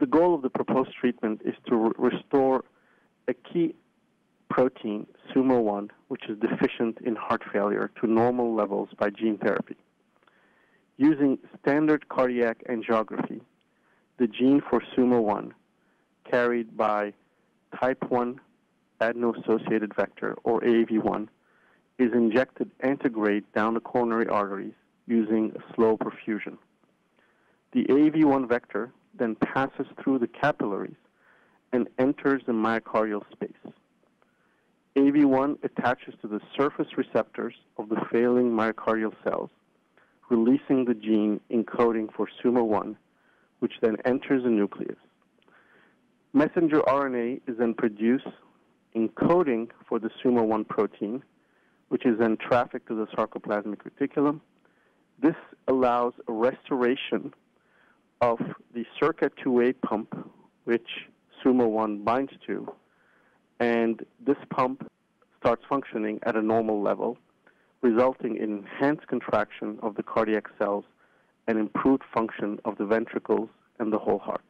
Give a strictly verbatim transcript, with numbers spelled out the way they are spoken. the goal of the proposed treatment is to re restore a key protein, SUMO one, which is deficient in heart failure, to normal levels by gene therapy. Using standard cardiac angiography, the gene for SUMO one, carried by type one adeno-associated vector, or A A V one, is injected antegrade down the coronary arteries using slow perfusion. The A A V one vector then passes through the capillaries and enters the myocardial space. A A V one attaches to the surface receptors of the failing myocardial cells, releasing the gene encoding for SUMO one, which then enters the nucleus. Messenger R N A is then produced, encoding for the SUMO one protein, which is then trafficked to the sarcoplasmic reticulum. This allows a restoration of the SERCA two A pump, which SUMO one binds to, and this pump starts functioning at a normal level, resulting in enhanced contraction of the cardiac cells and improved function of the ventricles and the whole heart.